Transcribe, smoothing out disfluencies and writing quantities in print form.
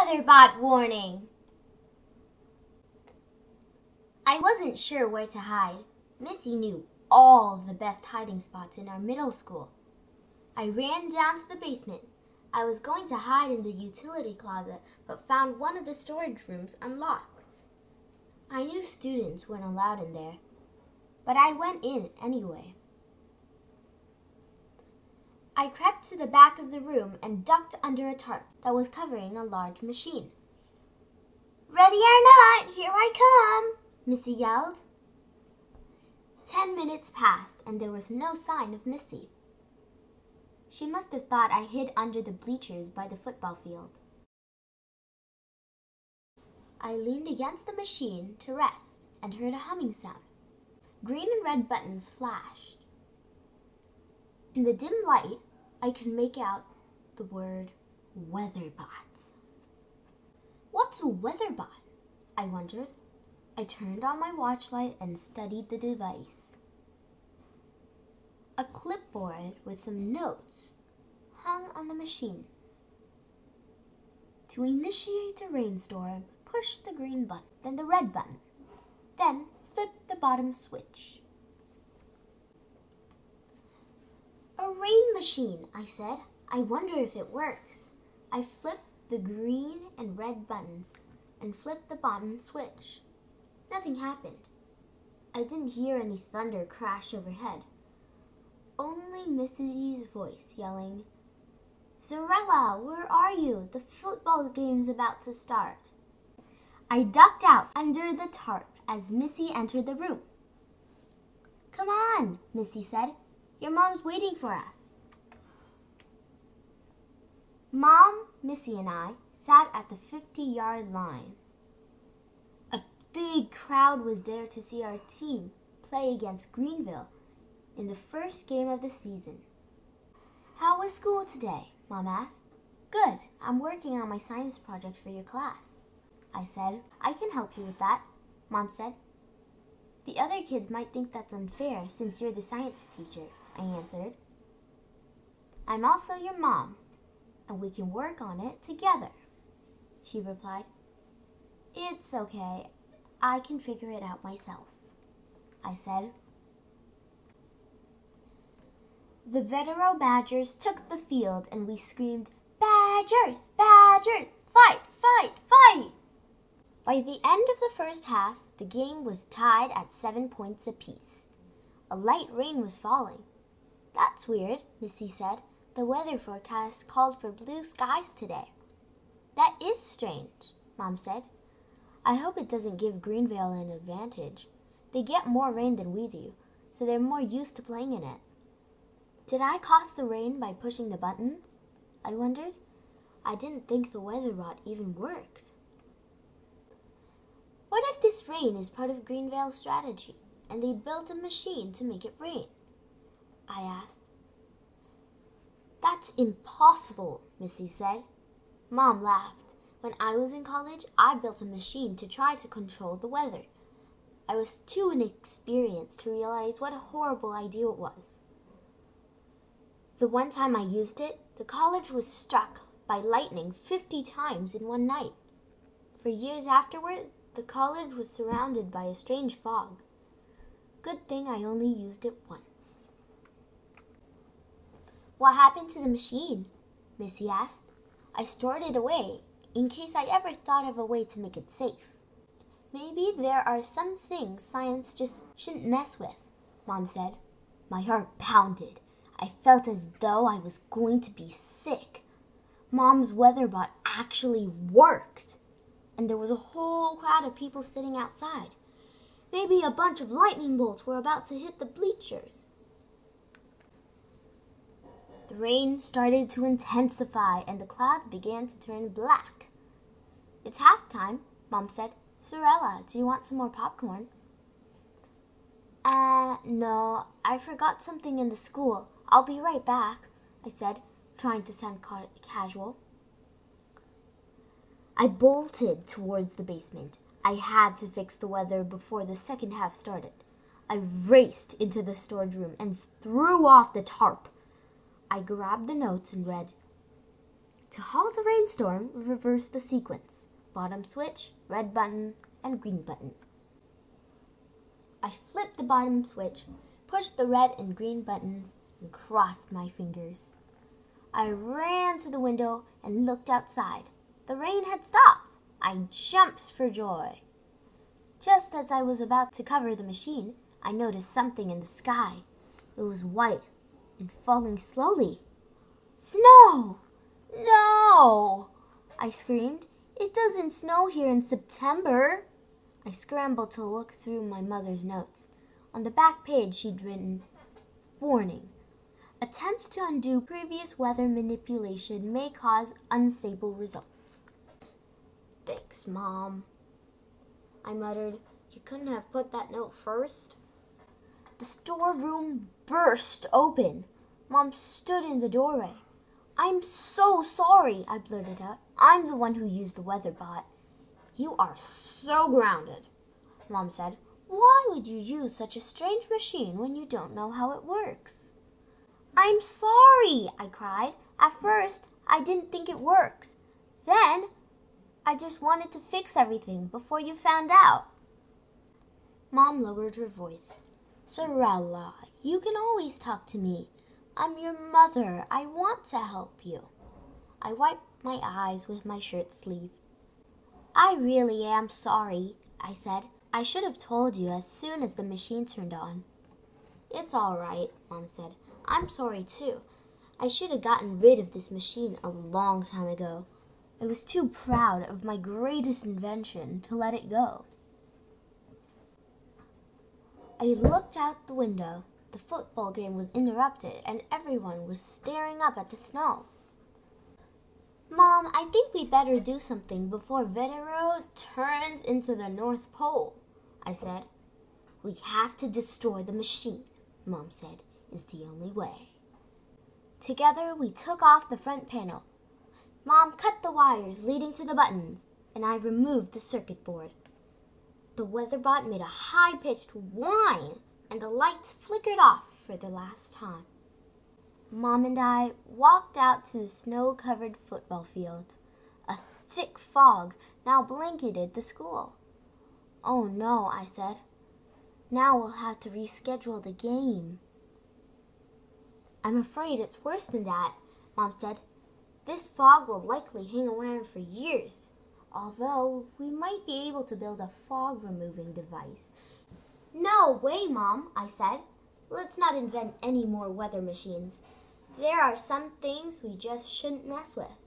WeatherBot warning! I wasn't sure where to hide. Missy knew all the best hiding spots in our middle school. I ran down to the basement. I was going to hide in the utility closet, but found one of the storage rooms unlocked. I knew students weren't allowed in there, but I went in anyway. I crept to the back of the room and ducked under a tarp that was covering a large machine. "Ready or not, here I come!" Missy yelled. 10 minutes passed and there was no sign of Missy. She must have thought I hid under the bleachers by the football field. I leaned against the machine to rest and heard a humming sound. Green and red buttons flashed. In the dim light, I could make out the word WeatherBot. What's a WeatherBot? I wondered. I turned on my watchlight and studied the device. A clipboard with some notes hung on the machine. To initiate a rainstorm, push the green button, then the red button, then flip the bottom switch. "A rain machine," I said. "I wonder if it works." I flipped the green and red buttons and flipped the bottom switch. Nothing happened. I didn't hear any thunder crash overhead. Only Missy's voice yelling, "Zarela, where are you? The football game's about to start." I ducked out under the tarp as Missy entered the room. "Come on," Missy said. "Your mom's waiting for us." Mom, Missy, and I sat at the 50-yard line. A big crowd was there to see our team play against Greenville in the first game of the season. "How was school today?" Mom asked. "Good. I'm working on my science project for your class," I said. "I can help you with that," Mom said. "The other kids might think that's unfair since you're the science teacher," I answered. "I'm also your mom, and we can work on it together," she replied. "It's okay. I can figure it out myself," I said. The Vetero Badgers took the field and we screamed, "Badgers! Badgers! Fight! Fight! Fight!" By the end of the first half, the game was tied at 7 points apiece. A light rain was falling. "That's weird," Missy said. "The weather forecast called for blue skies today." "That is strange," Mom said. "I hope it doesn't give Greenvale an advantage. They get more rain than we do, so they're more used to playing in it." Did I cause the rain by pushing the buttons? I wondered. I didn't think the WeatherBot even worked. What if this rain is part of Greenvale's strategy, and they built a machine to make it rain? I asked. "That's impossible," Missy said. Mom laughed. "When I was in college, I built a machine to try to control the weather. I was too inexperienced to realize what a horrible idea it was. The one time I used it, the college was struck by lightning 50 times in one night. For years afterward, the college was surrounded by a strange fog. Good thing I only used it once." "What happened to the machine?" Missy asked. "I stored it away in case I ever thought of a way to make it safe." "Maybe there are some things science just shouldn't mess with," Mom said. My heart pounded. I felt as though I was going to be sick. Mom's WeatherBot actually worked. And there was a whole crowd of people sitting outside. Maybe a bunch of lightning bolts were about to hit the bleachers. The rain started to intensify and the clouds began to turn black. "It's halftime," Mom said. "Zarela, do you want some more popcorn?" No, I forgot something in the school. I'll be right back," I said, trying to sound casual. I bolted towards the basement. I had to fix the weather before the second half started. I raced into the storage room and threw off the tarp. I grabbed the notes and read, To halt a rainstorm, we reverse the sequence. Bottom switch, red button, and green button. I flipped the bottom switch, pushed the red and green buttons, and crossed my fingers. I ran to the window and looked outside. The rain had stopped. I jumped for joy. Just as I was about to cover the machine, I noticed something in the sky. It was white and falling slowly. Snow! No! I screamed. It doesn't snow here in September. I scrambled to look through my mother's notes. On the back page she'd written, warning. Attempts to undo previous weather manipulation may cause unstable results. Thanks, Mom, I muttered. You couldn't have put that note first? The storeroom burst open. Mom stood in the doorway. I'm so sorry, I blurted out. I'm the one who used the WeatherBot. You are so grounded, Mom said. Why would you use such a strange machine when you don't know how it works? I'm sorry, I cried. At first, I didn't think it works. Then, I just wanted to fix everything before you found out. Mom lowered her voice. Zarela, you can always talk to me. I'm your mother. I want to help you. I wiped my eyes with my shirt sleeve. I really am sorry, I said. I should have told you as soon as the machine turned on. It's all right, Mom said. I'm sorry too. I should have gotten rid of this machine a long time ago. I was too proud of my greatest invention to let it go. I looked out the window. The football game was interrupted and everyone was staring up at the snow. Mom, I think we'd better do something before Vetero turns into the North Pole, I said. We have to destroy the machine, Mom said. It's the only way. Together we took off the front panel. Mom cut the wires leading to the buttons and I removed the circuit board. The WeatherBot made a high-pitched whine, and the lights flickered off for the last time. Mom and I walked out to the snow-covered football field. A thick fog now blanketed the school. Oh no, I said. Now we'll have to reschedule the game. I'm afraid it's worse than that, Mom said. This fog will likely hang around for years, although we might be able to build a fog-removing device. No way, Mom, I said. Let's not invent any more weather machines. There are some things we just shouldn't mess with.